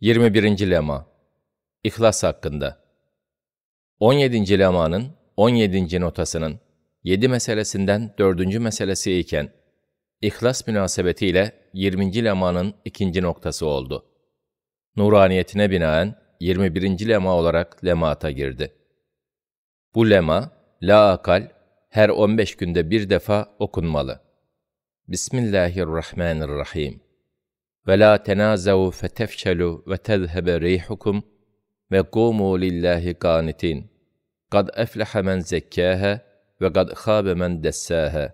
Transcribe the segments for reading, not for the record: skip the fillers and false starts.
21. Lema İhlas hakkında 17. lemanın 17. notasının 7 meselesinden 4. meselesi iken, İhlas münasebetiyle 20. lemanın 2. noktası oldu. Nuraniyetine binaen 21. lema olarak lemata girdi. Bu lema, laakal, her 15 günde bir defa okunmalı. Bismillahirrahmanirrahim. Ve la tenazavu fetefşelu ve tezhebe reyhukum ve kumu lillahi kanitin. Kad eflehe men zekkâhe ve kad khâbe men dessâhe.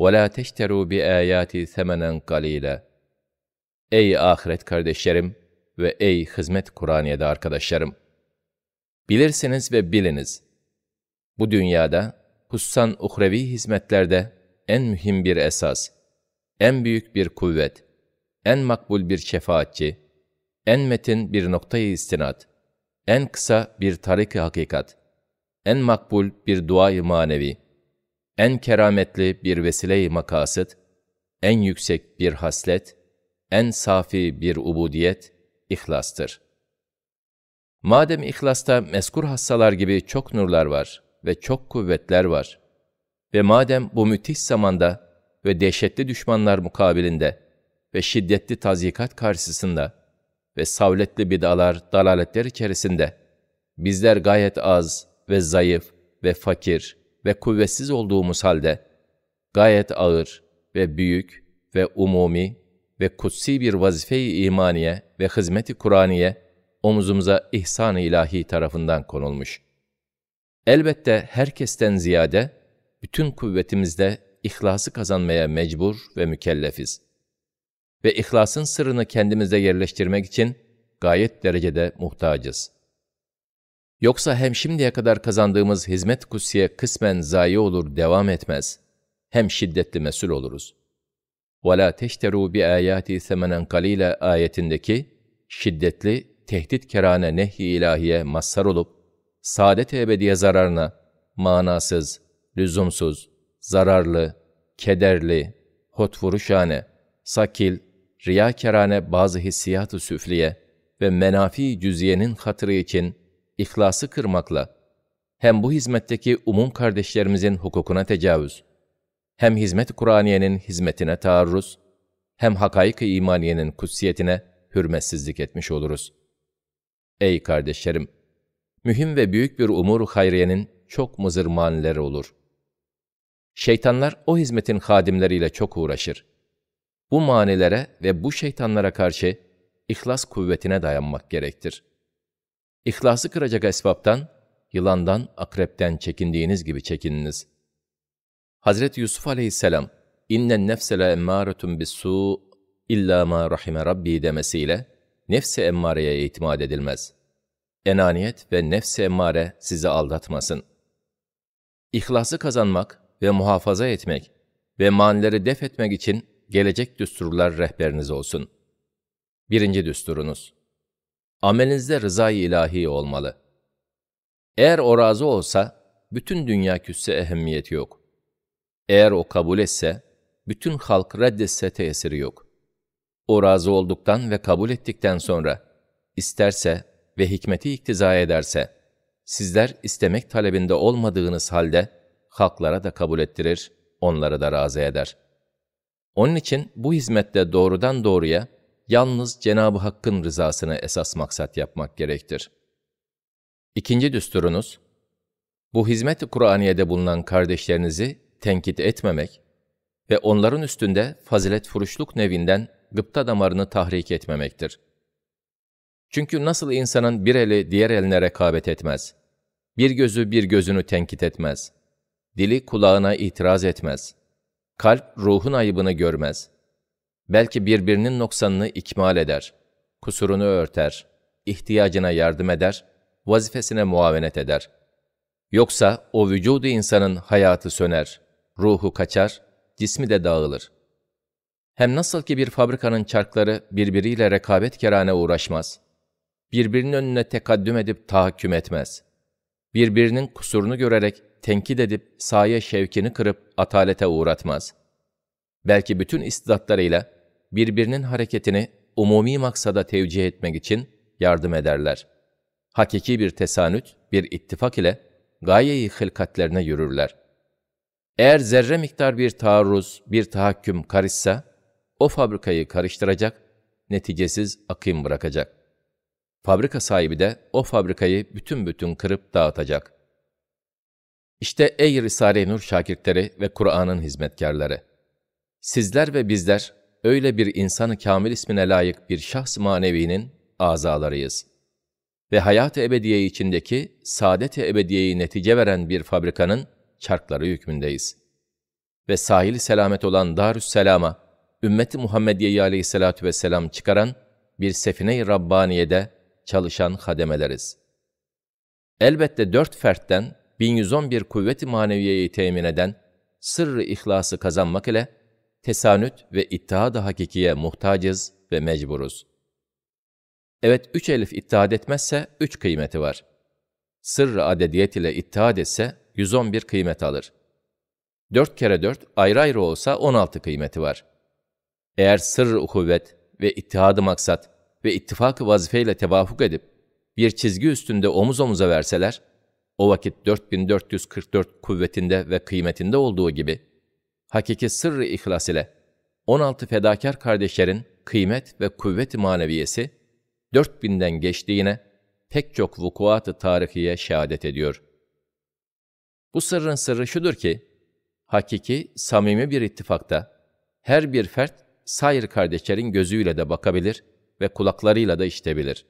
Ve la teşteru bi âyâti semenen kalîle. Ey ahiret kardeşlerim ve ey hizmet Kur'aniye'de arkadaşlarım! Bilirsiniz ve biliniz. Bu dünyada, hussan uhrevi hizmetlerde en mühim bir esas, en büyük bir kuvvet, en makbul bir şefaatçi, en metin bir noktayı istinat, en kısa bir tarik-i hakikat, en makbul bir dua-i manevi, en kerametli bir vesile-i makasıt, en yüksek bir haslet, en safi bir ubudiyet, ihlastır. Madem ihlasta mezkur hassalar gibi çok nurlar var ve çok kuvvetler var ve madem bu müthiş zamanda ve dehşetli düşmanlar mukabilinde ve şiddetli tazikat karşısında ve savletli bid'alar, dalaletler içerisinde bizler gayet az ve zayıf ve fakir ve kuvvetsiz olduğumuz halde gayet ağır ve büyük ve umumi ve kutsi bir vazife-i imaniye ve hizmet-i Kur'aniye omuzumuza ihsan-ı ilahi tarafından konulmuş. Elbette herkesten ziyade bütün kuvvetimizle ihlası kazanmaya mecbur ve mükellefiz. Ve ihlasın sırrını kendimize yerleştirmek için gayet derecede muhtacız. Yoksa hem şimdiye kadar kazandığımız hizmet kutsiye kısmen zayi olur, devam etmez, hem şiddetli mesul oluruz. وَلَا تَشْتَرُوا بِآيَاتِ ثَمَنًا قَلِيلًا ayetindeki şiddetli, tehditkerane nehy-i ilahiye mazhar olup, saadet-i ebediye zararına, manasız, lüzumsuz, zararlı, kederli, hotvuruşane, sakil, riyakerane bazı hissiyat-ı süfliye ve menafi cüziyenin hatırı için ihlası kırmakla, hem bu hizmetteki umum kardeşlerimizin hukukuna tecavüz, hem hizmet-i Kur'aniye'nin hizmetine taarruz, hem hakaik-i imaniyenin kutsiyetine hürmetsizlik etmiş oluruz. Ey kardeşlerim! Mühim ve büyük bir umur-u hayriyenin çok mızır manileri olur. Şeytanlar o hizmetin hadimleriyle çok uğraşır. Bu manilere ve bu şeytanlara karşı ihlas kuvvetine dayanmak gerektir. İhlası kıracak esbaptan, yılandan, akrepten çekindiğiniz gibi çekininiz. Hazret-i Yusuf aleyhisselam, "İnnen nefse la emmâretun bis-sû illâ mâ rahime rabbi" demesiyle nefse emmareye itimat edilmez. Enaniyet ve nefse emmare sizi aldatmasın. İhlası kazanmak ve muhafaza etmek ve manileri def etmek için gelecek düsturlar rehberiniz olsun. 1. düsturunuz: amelinizde rızayı ilahi olmalı. Eğer o razı olsa, bütün dünya küsse ehemmiyeti yok. Eğer o kabul etse, bütün halk reddetse tesiri yok. O razı olduktan ve kabul ettikten sonra, isterse ve hikmeti iktiza ederse, sizler istemek talebinde olmadığınız halde, halklara da kabul ettirir, onları da razı eder. Onun için bu hizmette doğrudan doğruya, yalnız Cenab-ı Hakk'ın rızasını esas maksat yapmak gerektir. 2. düsturunuz, bu hizmet-i Kur'aniye'de bulunan kardeşlerinizi tenkit etmemek ve onların üstünde faziletfuruşluk nevinden gıpta damarını tahrik etmemektir. Çünkü nasıl insanın bir eli diğer eline rekabet etmez, bir gözü bir gözünü tenkit etmez, dili kulağına itiraz etmez, kalp ruhun ayıbını görmez, belki birbirinin noksanını ikmal eder, kusurunu örter, ihtiyacına yardım eder, vazifesine muavenet eder. Yoksa o vücudu insanın hayatı söner, ruhu kaçar, cismi de dağılır. Hem nasıl ki bir fabrikanın çarkları birbiriyle rekabetkerane uğraşmaz, birbirinin önüne tekaddüm edip tahakküm etmez, birbirinin kusurunu görerek tenkit edip sahaya şevkini kırıp atalete uğratmaz, belki bütün istidatlarıyla birbirinin hareketini umumi maksada tevcih etmek için yardım ederler. Hakiki bir tesanüt, bir ittifak ile gaye-i hılkatlerine yürürler. Eğer zerre miktar bir taarruz, bir tahakküm karışsa, o fabrikayı karıştıracak, neticesiz akım bırakacak. Fabrika sahibi de o fabrikayı bütün kırıp dağıtacak. İşte ey Risale-i Nur şakirtleri ve Kur'an'ın hizmetkarları! Sizler ve bizler öyle bir insan-ı kamil ismine layık bir şahs manevinin azalarıyız. Ve hayat-ı ebediye içindeki saadet-i ebediyeyi netice veren bir fabrikanın çarkları hükmündeyiz. Ve sahili selamet olan Darüsselam'a, Ümmet-i Muhammediye'yi aleyhissalatü vesselam çıkaran bir sefine-i Rabbaniye'de çalışan hademeleriz. Elbette 4 fertten 1111 kuvvet-i maneviyeyi temin eden sırrı ihlası kazanmak ile tesanüt ve ittihad-ı hakikiye muhtacız ve mecburuz. Evet, 3 elif ittihad etmezse 3 kıymeti var. Sırrı adediyet ile ittihad etse 111 kıymet alır. 4 kere 4 ayrı ayrı olsa 16 kıymeti var. Eğer sırrı uhuvvet ve ittihadı maksat ve ittifak-ı vazifeyle tevafuk edip bir çizgi üstünde omuz omuza verseler, o vakit 4444 kuvvetinde ve kıymetinde olduğu gibi, hakiki sırrı ihlas ile 16 fedakar kardeşlerin kıymet ve kuvvet-i maneviyesi 4000'den geçtiğine pek çok vukuat-ı tarihiye şehadet ediyor. Bu sırrın sırrı şudur ki, hakiki, samimi bir ittifakta her bir fert sair kardeşlerin gözüyle de bakabilir ve kulaklarıyla da işitebilir.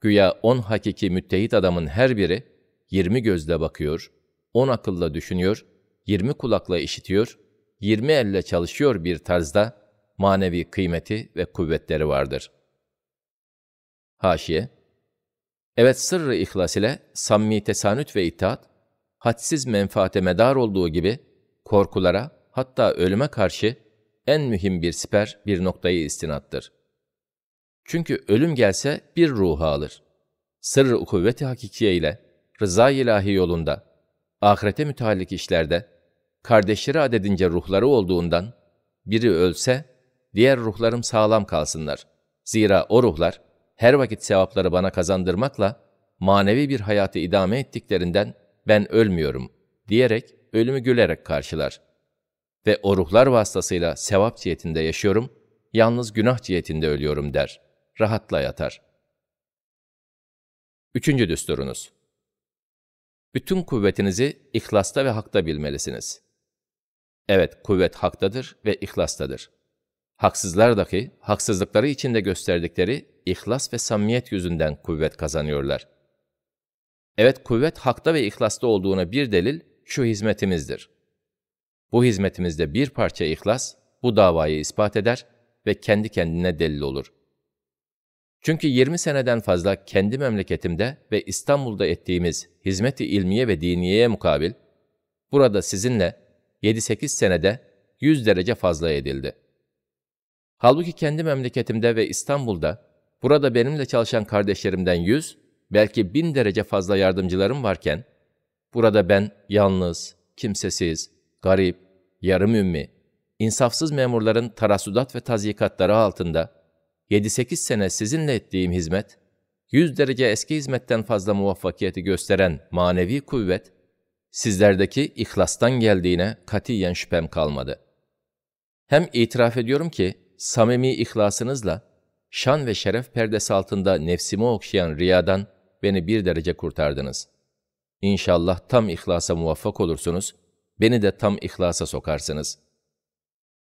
Güya 10 hakiki müttehit adamın her biri 20 gözle bakıyor, 10 akılla düşünüyor, 20 kulakla işitiyor, 20 elle çalışıyor bir tarzda manevi kıymeti ve kuvvetleri vardır. Haşiye: Evet, sırrı ihlas ile samimi tesanüt ve itaat, hadsiz menfaate medar olduğu gibi korkulara, hatta ölüme karşı en mühim bir siper, bir noktayı istinattır. Çünkü ölüm gelse bir ruha alır. Sırr-ı kuvvet-i hakikiye ile rıza-i ilahi yolunda, ahirete müteallik işlerde, kardeşleri adedince ruhları olduğundan, biri ölse, diğer ruhlarım sağlam kalsınlar. Zira o ruhlar, her vakit sevapları bana kazandırmakla, manevi bir hayatı idame ettiklerinden ben ölmüyorum diyerek, ölümü gülerek karşılar. Ve o ruhlar vasıtasıyla sevap cihetinde yaşıyorum, yalnız günah cihetinde ölüyorum der. Rahatla yatar. 3. düsturunuz: Bütün kuvvetinizi ihlasta ve hakta bilmelisiniz. Evet, kuvvet haktadır ve ihlastadır. Haksızlar dahi, haksızlıkları içinde gösterdikleri ihlas ve samimiyet yüzünden kuvvet kazanıyorlar. Evet, kuvvet hakta ve ihlasta olduğuna bir delil şu hizmetimizdir. Bu hizmetimizde bir parça ihlas, bu davayı ispat eder ve kendi kendine delil olur. Çünkü 20 seneden fazla kendi memleketimde ve İstanbul'da ettiğimiz hizmet-i ilmiye ve diniyeye mukabil, burada sizinle 7-8 senede 100 derece fazla edildi. Halbuki kendi memleketimde ve İstanbul'da, burada benimle çalışan kardeşlerimden 100, belki 1000 derece fazla yardımcılarım varken, burada ben yalnız, kimsesiz, garip, yarım ümmi, insafsız memurların tarasudat ve tazyikatları altında 7-8 sene sizinle ettiğim hizmet, 100 derece eski hizmetten fazla muvaffakiyeti gösteren manevi kuvvet, sizlerdeki ihlastan geldiğine katiyen şüphem kalmadı. Hem itiraf ediyorum ki, samimi ihlasınızla, şan ve şeref perdesi altında nefsimi okşayan riyadan beni bir derece kurtardınız. İnşallah tam ihlasa muvaffak olursunuz, beni de tam ihlasa sokarsınız.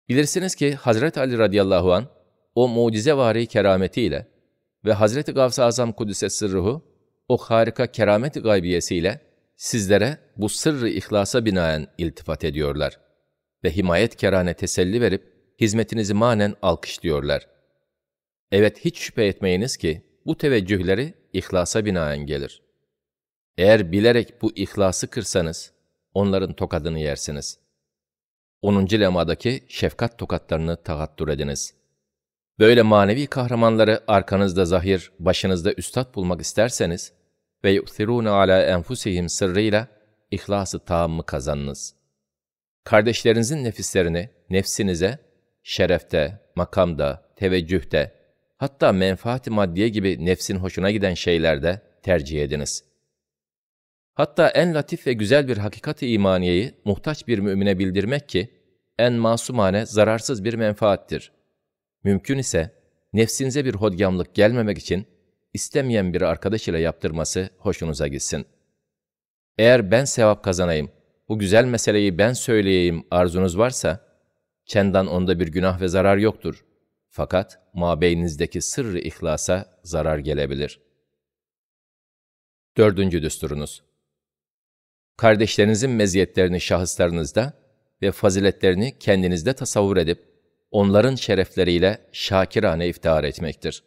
Bilirsiniz ki Hazret Ali radıyallahu anh, o mucizevari kerametiyle ve Hazret-i Gavs-ı Azam Kudüs'e sırruhu, o harika keramet-i gaybiyesiyle sizlere bu sırrı ihlasa binaen iltifat ediyorlar ve himayet kerane teselli verip hizmetinizi manen alkışlıyorlar. Evet, hiç şüphe etmeyiniz ki bu teveccühleri ihlasa binaen gelir. Eğer bilerek bu ihlası kırsanız, onların tokadını yersiniz. 10. lemadaki şefkat tokatlarını tahattür ediniz. Böyle manevi kahramanları arkanızda zahir, başınızda üstad bulmak isterseniz ve yu'thirûne alâ enfusihim sırrıyla ihlası taammı kazanınız. Kardeşlerinizin nefislerini nefsinize şerefte, makamda, teveccühte, hatta menfaat-i maddiye gibi nefsin hoşuna giden şeylerde tercih ediniz. Hatta en latif ve güzel bir hakikat-i imaniyeyi muhtaç bir mümine bildirmek ki, en masumane zararsız bir menfaattir. Mümkün ise nefsinize bir hodgamlık gelmemek için istemeyen bir arkadaş ile yaptırması hoşunuza gitsin. Eğer ben sevap kazanayım, bu güzel meseleyi ben söyleyeyim arzunuz varsa, çendan onda bir günah ve zarar yoktur. Fakat mabeyninizdeki sırrı ihlasa zarar gelebilir. 4. Düsturunuz. Kardeşlerinizin meziyetlerini şahıslarınızda ve faziletlerini kendinizde tasavvur edip, onların şerefleriyle şakirane iftihar etmektir.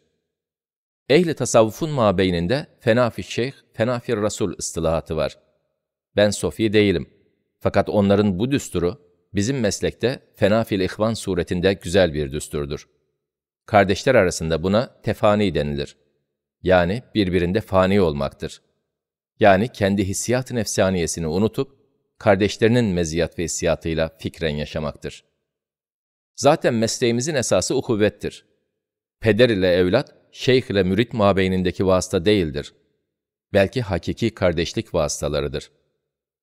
Ehli tasavvufun mabeyninde fenafi şeyh, fenafi rasul ıstılahatı var. Ben sofi değilim. Fakat onların bu düsturu bizim meslekte fenafil ihvan suretinde güzel bir düsturdur. Kardeşler arasında buna tefani denilir. Yani birbirinde fani olmaktır. Yani kendi hissiyat-ı nefsaniyesini unutup, kardeşlerinin meziyat ve hissiyatıyla fikren yaşamaktır. Zaten mesleğimizin esası uhuvvettir. Peder ile evlat, şeyh ile mürit mabeynindeki vasıta değildir. Belki hakiki kardeşlik vasıtalarıdır.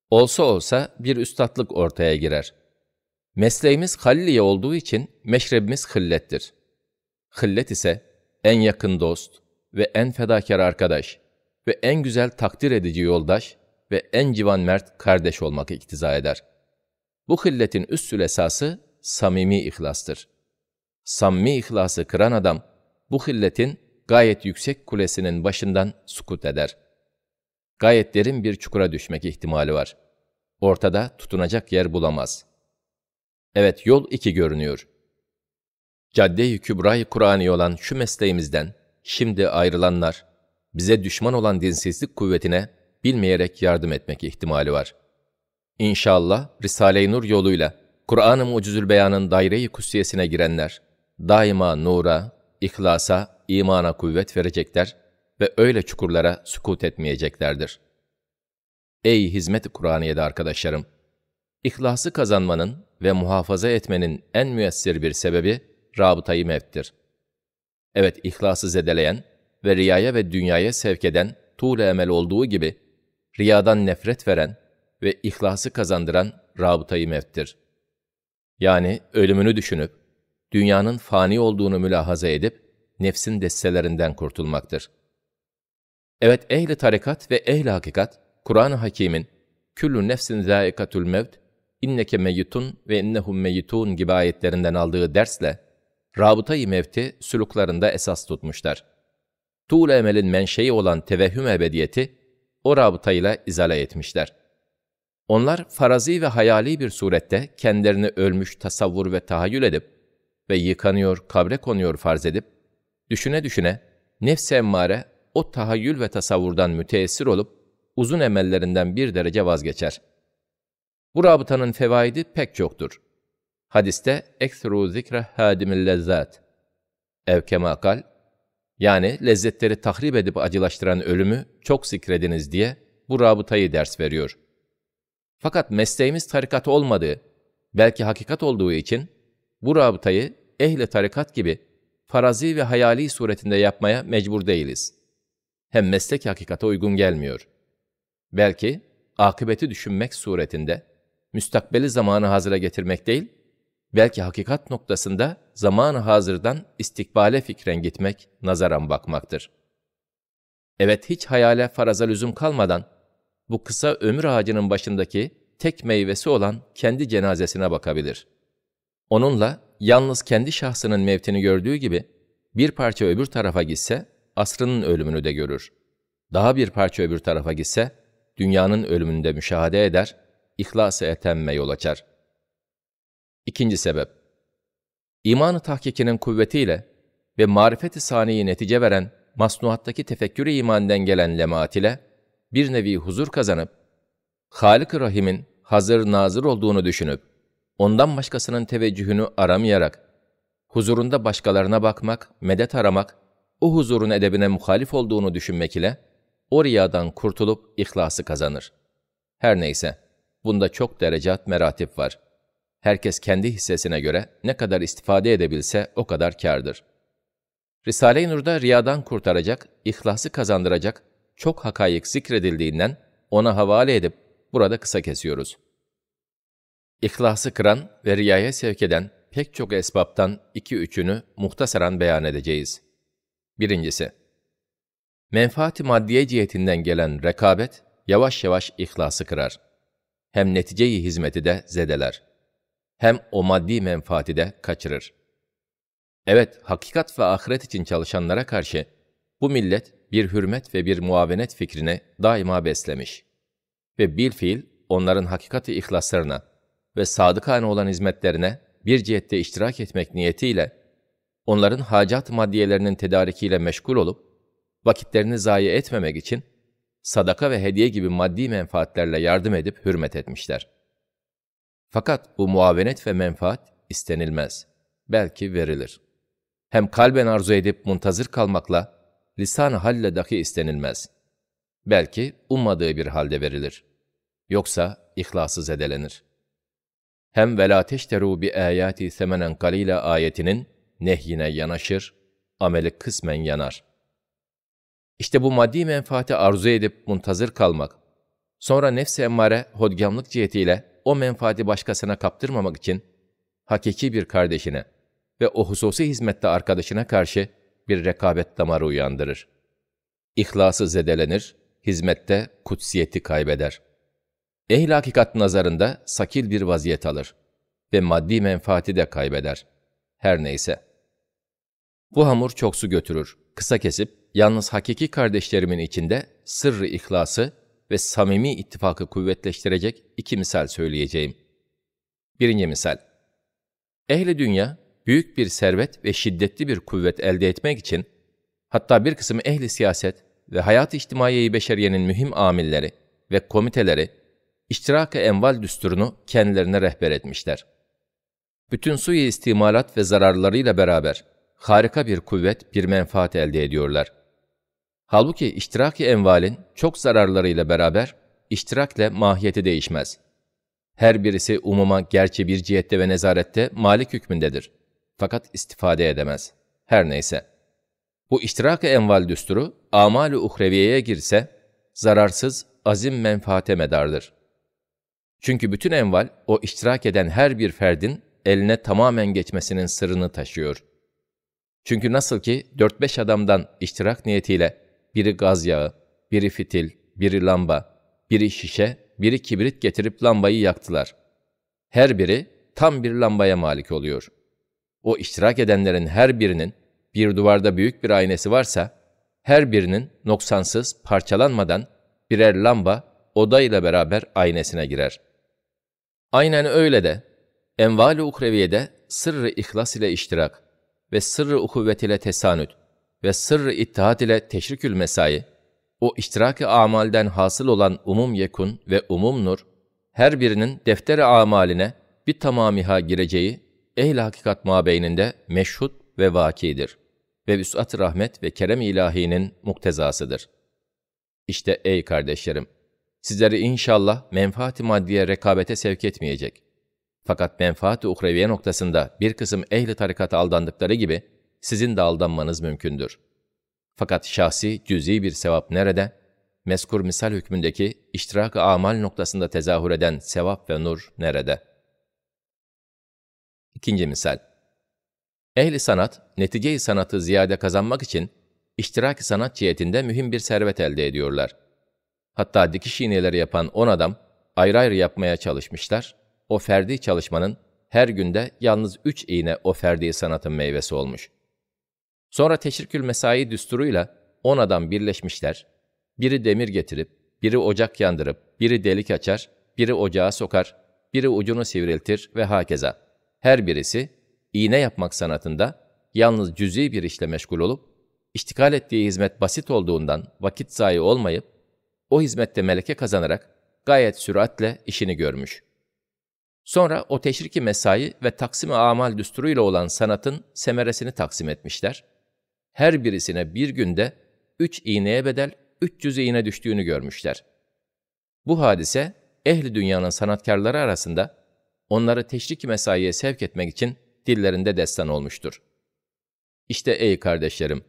Olsa olsa bir üstatlık ortaya girer. Mesleğimiz halliye olduğu için meşrebimiz hıllettir. Hıllet ise en yakın dost ve en fedakar arkadaş ve en güzel takdir edici yoldaş ve en civan mert kardeş olmak iktiza eder. Bu hılletin üstül esası samimi ihlastır. Samimi ihlası kıran adam, bu hılletin gayet yüksek kulesinin başından sukut eder. Gayet derin bir çukura düşmek ihtimali var. Ortada tutunacak yer bulamaz. Evet, yol iki görünüyor. Cadde-i Kübra-i Kur'ani olan şu mesleğimizden şimdi ayrılanlar, bize düşman olan dinsizlik kuvvetine bilmeyerek yardım etmek ihtimali var. İnşallah Risale-i Nur yoluyla Kur'an-ı Mu'cüzül Beyan'ın daire-i kutsiyesine girenler, daima nura, ihlasa, imana kuvvet verecekler ve öyle çukurlara sukut etmeyeceklerdir. Ey hizmet-i Kur'aniye'de arkadaşlarım! İhlası kazanmanın ve muhafaza etmenin en müessir bir sebebi rabıtayı mevttir. Evet, ihlası zedeleyen ve riyaya ve dünyaya sevk eden tuğle emel olduğu gibi, riyadan nefret veren ve ihlası kazandıran rabıtayı mevttir. Yani ölümünü düşünüp, dünyanın fani olduğunu mülahaza edip, nefsin destelerinden kurtulmaktır. Evet, ehli tarikat ve ehli hakikat, Kur'an-ı Hakîm'in "Küllü nefsin zâikatul mevt, inneke meyyitun ve innehum meyyitun" gibi ayetlerinden aldığı dersle, rabıta-i mevti süluklarında esas tutmuşlar. Tuğle emelin menşei olan tevehhüm ebediyeti, o rabıtayla izale etmişler. Onlar, farazi ve hayali bir surette kendilerini ölmüş tasavvur ve tahayyül edip ve yıkanıyor, kabre konuyor farz edip, düşüne düşüne, nefs-i emmare, o tahayyül ve tasavvurdan müteessir olup, uzun emellerinden bir derece vazgeçer. Bu rabıtanın fevaidi pek çoktur. Hadiste, "Ekseru zikre hâdimil lezzat." Evkema kal, yani lezzetleri tahrip edip acılaştıran ölümü çok zikrediniz diye bu rabıtayı ders veriyor. Fakat mesleğimiz tarikat olmadığı, belki hakikat olduğu için, bu rabıtayı ehli tarikat gibi farazi ve hayali suretinde yapmaya mecbur değiliz. Hem meslek hakikate uygun gelmiyor. Belki akıbeti düşünmek suretinde, müstakbeli zamanı hazıra getirmek değil, belki hakikat noktasında zamanı hazırdan istikbale fikren gitmek, nazaran bakmaktır. Evet, hiç hayale faraza lüzum kalmadan, bu kısa ömür ağacının başındaki tek meyvesi olan kendi cenazesine bakabilir. Onunla yalnız kendi şahsının mevtini gördüğü gibi, bir parça öbür tarafa gitse asrının ölümünü de görür. Daha bir parça öbür tarafa gitse dünyanın ölümünü de müşahede eder, ihlas-ı etemme yol açar. 2. Sebep, iman-ı tahkikinin kuvvetiyle ve marifet-i saniyi netice veren masnuattaki tefekkür-i imandan gelen lemaat ile bir nevi huzur kazanıp, Halik-i Rahim'in hazır nazır olduğunu düşünüp, ondan başkasının teveccühünü aramayarak, huzurunda başkalarına bakmak, medet aramak, o huzurun edebine muhalif olduğunu düşünmek ile, o riyadan kurtulup ihlası kazanır. Her neyse, bunda çok derecat meratip var. Herkes kendi hissesine göre ne kadar istifade edebilse o kadar kârdır. Risale-i Nur'da riyadan kurtaracak, ihlası kazandıracak çok hakayık zikredildiğinden ona havale edip burada kısa kesiyoruz. İhlası kıran ve riyaya sevk eden pek çok esbaptan 2-3'ünü muhtasaran beyan edeceğiz. Birincisi, menfaat-i maddiye cihetinden gelen rekabet yavaş yavaş ihlası kırar. Hem neticeyi hizmeti de zedeler. Hem o maddi menfaati de kaçırır. Evet, hakikat ve ahiret için çalışanlara karşı bu millet bir hürmet ve bir muavenet fikrini daima beslemiş. Ve bilfiil onların hakikati ihlaslarına ve sadıkane olan hizmetlerine bir cihette iştirak etmek niyetiyle, onların hacat maddiyelerinin tedarikiyle meşgul olup, vakitlerini zayi etmemek için sadaka ve hediye gibi maddi menfaatlerle yardım edip hürmet etmişler. Fakat bu muavenet ve menfaat istenilmez, belki verilir. Hem kalben arzu edip muntazır kalmakla, lisan-ı halle dahi istenilmez. Belki ummadığı bir halde verilir. Yoksa ihlasız edelenir. Hem وَلَا تَشْتَرُوا بِآيَاتِ ثَمَنًا قَلِيلًا ayetinin nehyine yanaşır, ameli kısmen yanar. İşte bu maddi menfaati arzu edip muntazır kalmak, sonra nefs-i emmare hodgamlık cihetiyle o menfaati başkasına kaptırmamak için hakiki bir kardeşine ve o hususi hizmette arkadaşına karşı bir rekabet damarı uyandırır. İhlası zedelenir, hizmette kutsiyeti kaybeder. Ehl-i hakikat nazarında sakil bir vaziyet alır ve maddi menfaati de kaybeder. Her neyse. Bu hamur çok su götürür. Kısa kesip, yalnız hakiki kardeşlerimin içinde sırrı ihlası ve samimi ittifakı kuvvetleştirecek 2 misal söyleyeceğim. Birinci misal. Ehli dünya, büyük bir servet ve şiddetli bir kuvvet elde etmek için, hatta bir kısım ehli siyaset ve hayat-ı içtimaiye-i beşeriyenin mühim amilleri ve komiteleri, iştirak-ı enval düsturunu kendilerine rehber etmişler. Bütün suyu istimalat ve zararlarıyla beraber, harika bir kuvvet, bir menfaat elde ediyorlar. Halbuki iştirak-i envalin çok zararlarıyla beraber, iştirakle mahiyeti değişmez. Her birisi umuma gerçi bir cihette ve nezarette malik hükmündedir. Fakat istifade edemez. Her neyse. Bu iştirak-ı enval düsturu, amal-i uhreviyeye girse, zararsız, azim menfaate medardır. Çünkü bütün enval, o iştirak eden her bir ferdin eline tamamen geçmesinin sırrını taşıyor. Çünkü nasıl ki 4-5 adamdan iştirak niyetiyle biri gaz yağı, biri fitil, biri lamba, biri şişe, biri kibrit getirip lambayı yaktılar. Her biri tam bir lambaya malik oluyor. O iştirak edenlerin her birinin bir duvarda büyük bir aynesi varsa, her birinin noksansız, parçalanmadan birer lamba odayla beraber aynesine girer. Aynen öyle de enval-i uhreviyede sırrı ihlas ile iştirak ve sırrı uhuvvet ile tesanüt ve sırrı ittihat ile teşrikül mesai, o iştirak-ı amalden hasıl olan umum yekun ve umum nur, her birinin defter-i amaline bir tamamiha gireceği ehl-i hakikat mabeyninde meşhud ve vakidir ve vüs'at-ı rahmet ve kerem-i ilahinin muktezasıdır. İşte ey kardeşlerim, sizleri inşallah menfaat-i maddiye rekabete sevk etmeyecek. Fakat menfaat-i uhreviye noktasında bir kısım ehli tarikata aldandıkları gibi sizin de aldanmanız mümkündür. Fakat şahsi, cüz'i bir sevap nerede? Meskur misal hükmündeki iştirak-ı amal noktasında tezahür eden sevap ve nur nerede? İkinci misal. Ehli sanat, netice-i sanatı ziyade kazanmak için iştirak-ı sanat cihetinde mühim bir servet elde ediyorlar. Hatta dikiş iğneleri yapan 10 adam ayrı ayrı yapmaya çalışmışlar. O ferdi çalışmanın her günde yalnız 3 iğne o ferdi sanatın meyvesi olmuş. Sonra teşrikül mesai düsturuyla 10 adam birleşmişler. Biri demir getirip, biri ocak yandırıp, biri delik açar, biri ocağa sokar, biri ucunu sivriltir ve hakeza. Her birisi iğne yapmak sanatında yalnız cüz'i bir işle meşgul olup, iştikal ettiği hizmet basit olduğundan vakit zayi olmayıp, o hizmette meleke kazanarak gayet süratle işini görmüş. Sonra o teşriki mesai ve taksim-i amal düsturuyla olan sanatın semeresini taksim etmişler. Her birisine bir günde 3 iğneye bedel 300 iğne düştüğünü görmüşler. Bu hadise ehli dünyanın sanatkarları arasında onları teşriki mesaiye sevk etmek için dillerinde destan olmuştur. İşte ey kardeşlerim,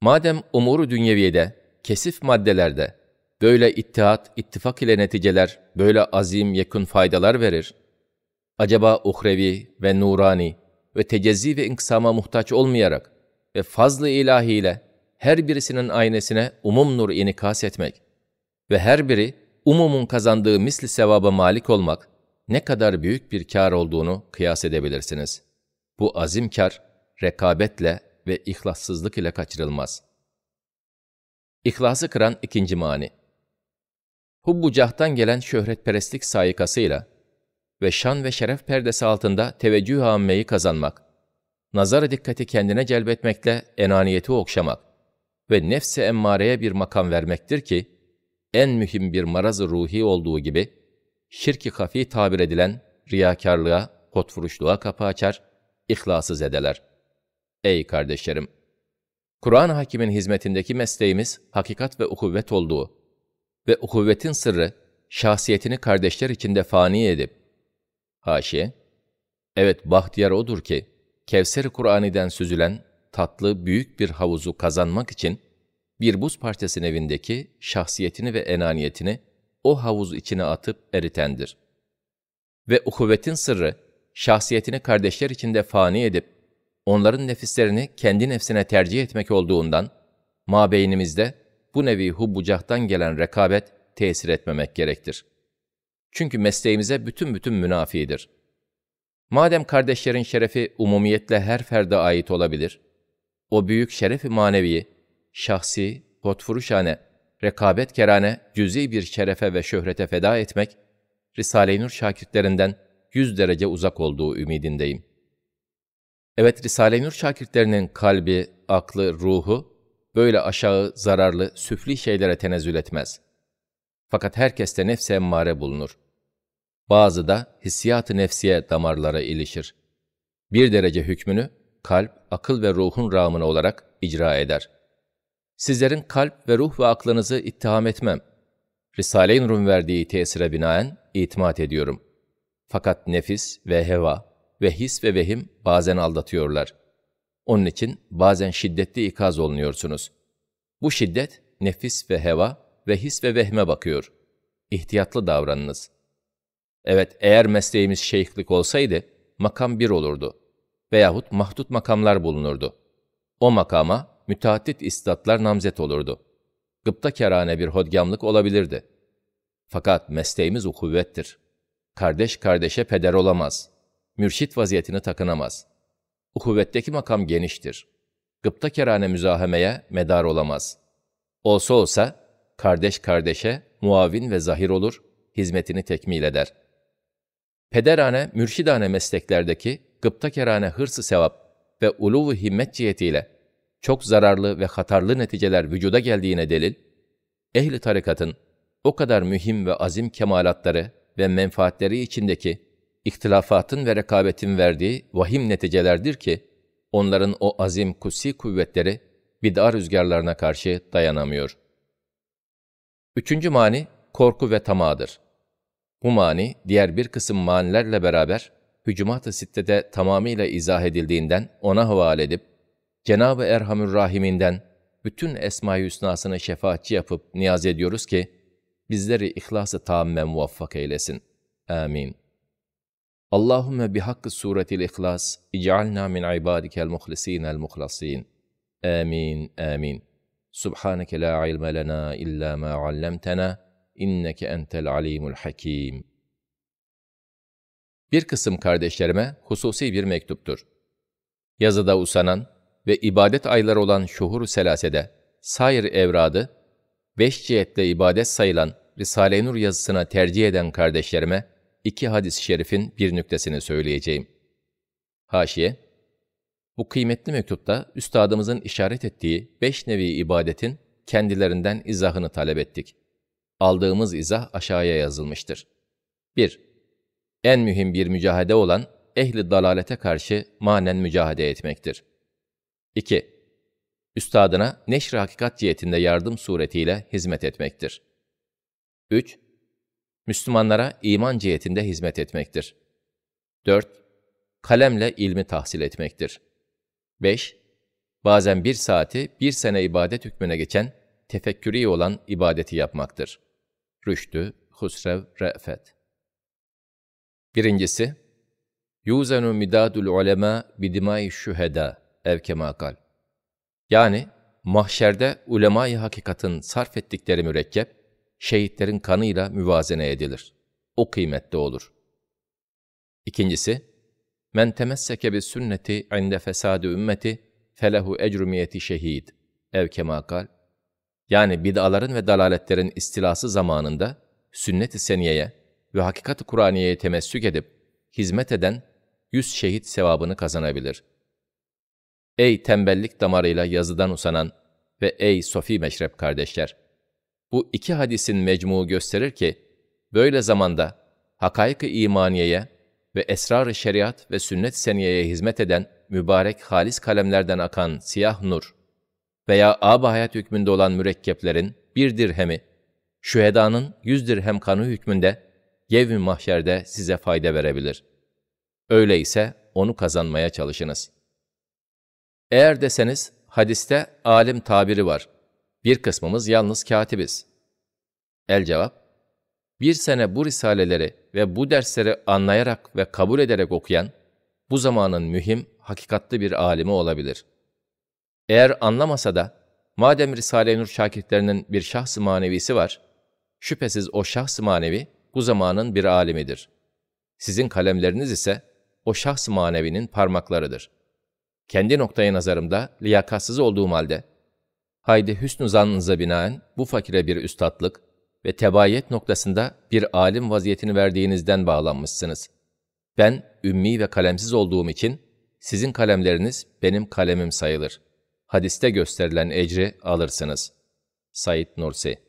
madem umuru dünyeviyede, kesif maddelerde, böyle ittihat, ittifak ile neticeler, böyle azim, yekun faydalar verir, acaba uhrevi ve nurani ve tecezzi ve inkısama muhtaç olmayarak ve fazl-ı ilahiyle her birisinin aynesine umum nur inikas etmek ve her biri umumun kazandığı misli sevaba malik olmak ne kadar büyük bir kâr olduğunu kıyas edebilirsiniz. Bu azim kâr, rekabetle ve ihlassızlık ile kaçırılmaz. İhlası kıran ikinci mani. Hubbu cahtan gelen şöhretperestlik sayıkasıyla ve şan ve şeref perdesi altında teveccüh-ü ammeyi kazanmak, nazar-ı dikkati kendine celbetmekle enaniyeti okşamak ve nefs-i emmareye bir makam vermektir ki, en mühim bir maraz-ı ruhi olduğu gibi, şirk-i hafi tabir edilen riyakârlığa, hotfuruşluğa kapı açar, ihlâsız ederler. Ey kardeşlerim! Kur'an-ı Hakîm'in hizmetindeki mesleğimiz hakikat ve uhuvvet olduğu ve uhuvvetin sırrı, şahsiyetini kardeşler içinde fani edip, haşiye, evet bahtiyar odur ki, Kevser-i Kur'ani'den süzülen tatlı büyük bir havuzu kazanmak için, bir buz parçasının evindeki şahsiyetini ve enaniyetini o havuz içine atıp eritendir. Ve uhuvvetin sırrı, şahsiyetini kardeşler içinde fani edip, onların nefislerini kendi nefsine tercih etmek olduğundan, mabeynimizde bu nevi hubbucahtan gelen rekabet tesir etmemek gerektir. Çünkü mesleğimize bütün münafidir. Madem kardeşlerin şerefi umumiyetle her ferde ait olabilir, o büyük şerefi maneviyi, şahsi, hotfuruşane, rekabetkerane, cüz'i bir şerefe ve şöhrete feda etmek, Risale-i Nur şakirtlerinden 100 derece uzak olduğu ümidindeyim. Evet, Risale-i Nur şakirtlerinin kalbi, aklı, ruhu, böyle aşağı, zararlı, süfli şeylere tenezzül etmez. Fakat herkeste nefs-i emmare bulunur. Bazı da hissiyat-ı nefsiye damarlara ilişir. 1 derece hükmünü kalp, akıl ve ruhun rağmını olarak icra eder. Sizlerin kalp ve ruh ve aklınızı ittiham etmem. Risale-i Nur'un verdiği tesire binaen itimat ediyorum. Fakat nefis ve heva ve his ve vehim bazen aldatıyorlar. Onun için bazen şiddetli ikaz olunuyorsunuz. Bu şiddet nefis ve heva ve his ve vehme bakıyor. İhtiyatlı davranınız. Evet, eğer mesleğimiz şeyhlik olsaydı, makam 1 olurdu veyahut mahdut makamlar bulunurdu. O makama müteaddit istatlar namzet olurdu. Gıptakerane bir hodgamlık olabilirdi. Fakat mesleğimiz uhuvvettir. Kardeş kardeşe peder olamaz. Mürşit vaziyetini takınamaz. Uhuvvetteki makam geniştir. Gıptakerane müzahemeye medar olamaz. Olsa olsa, kardeş kardeşe muavin ve zahir olur, hizmetini tekmil eder. Pederane, mürşidane mesleklerdeki gıptakerane hırsı sevap ve uluv-u himmet cihetiyle çok zararlı ve hatarlı neticeler vücuda geldiğine delil, ehli tarikatın o kadar mühim ve azim kemalatları ve menfaatleri içindeki ihtilafatın ve rekabetin verdiği vahim neticelerdir ki, onların o azim kutsi kuvvetleri bid'a rüzgarlarına karşı dayanamıyor. 3. mani, korku ve tamadır. Bu mani, diğer bir kısım manilerle beraber, Hücumat-ı Sitte'de tamamıyla izah edildiğinden ona havale edip, Cenab-ı Erhamür Rahim'inden bütün Esma-i Hüsnasını şefaatçi yapıp niyaz ediyoruz ki, bizleri ihlas-ı tâmme muvaffak eylesin. Amin. Allahümme bihakkı suretil ihlas, ic'alna min ibadikel muhlisinel muhlasin. Amin, amin. Subhaneke la ilme lena illa ma allamtena, inneke entel alimul hakim. Bir kısım kardeşlerime hususi bir mektuptur. Yazıda usanan ve ibadet ayları olan şuhur-u selasede, sair evradı, 5 cihetle ibadet sayılan Risale-i Nur yazısına tercih eden kardeşlerime 2 hadis-i şerifin bir nüktesini söyleyeceğim. Haşiye, bu kıymetli mektupta üstadımızın işaret ettiği 5 nevi ibadetin kendilerinden izahını talep ettik. Aldığımız izah aşağıya yazılmıştır. 1. En mühim bir mücahede olan ehli dalalete karşı manen mücahede etmektir. 2. Üstadına neşr-i hakikat cihetinde yardım suretiyle hizmet etmektir. 3. Müslümanlara iman cihetinde hizmet etmektir. 4. Kalemle ilmi tahsil etmektir. 5. bazen bir saati bir sene ibadet hükmüne geçen, tefekkürî olan ibadeti yapmaktır. Rüştü, husrev, re'fet. Birincisi, yuzenu midadul ulema bidimai şühedâ evkemakal. Yani, mahşerde ulema-i hakikatin sarf ettikleri mürekkep, şehitlerin kanıyla müvazene edilir. O kıymette olur. İkincisi, men temesseke bi sünneti inde fesâdi ümmeti felehu ecrumiyeti şehid evkemakal. Yani bid'aların ve dalaletlerin istilası zamanında sünnet-i seniyeye ve hakikat-ı Kur'aniye'ye temessük edip hizmet eden 100 şehit sevabını kazanabilir. Ey tembellik damarıyla yazıdan usanan ve ey sofi meşrep kardeşler! Bu iki hadisin mecmuu gösterir ki, böyle zamanda hakaik-i imaniyeye ve esrar-ı şeriat ve sünnet-i seniyeye hizmet eden mübarek halis kalemlerden akan siyah nur veya âb-ı hayat hükmünde olan mürekkeplerin 1 dirhemi, şühedanın 100 dirhem kanı hükmünde yevm-i mahşerde size fayda verebilir. Öyleyse onu kazanmaya çalışınız. Eğer deseniz, hadiste alim tabiri var. Bir kısmımız yalnız katibiz. El cevap, bir sene bu risaleleri ve bu dersleri anlayarak ve kabul ederek okuyan, bu zamanın mühim, hakikatli bir alimi olabilir. Eğer anlamasa da, madem Risale-i Nur şakirtlerinin bir şahs-ı manevisi var, şüphesiz o şahs-ı manevi bu zamanın bir alimidir. Sizin kalemleriniz ise o şahs-ı manevinin parmaklarıdır. Kendi noktayı nazarımda liyakatsız olduğum halde, haydi hüsnü zannınıza binaen bu fakire bir üstatlık ve tebayet noktasında bir alim vaziyetini verdiğinizden bağlanmışsınız. Ben ümmi ve kalemsiz olduğum için sizin kalemleriniz benim kalemim sayılır. Hadiste gösterilen ecri alırsınız. Said Nursi.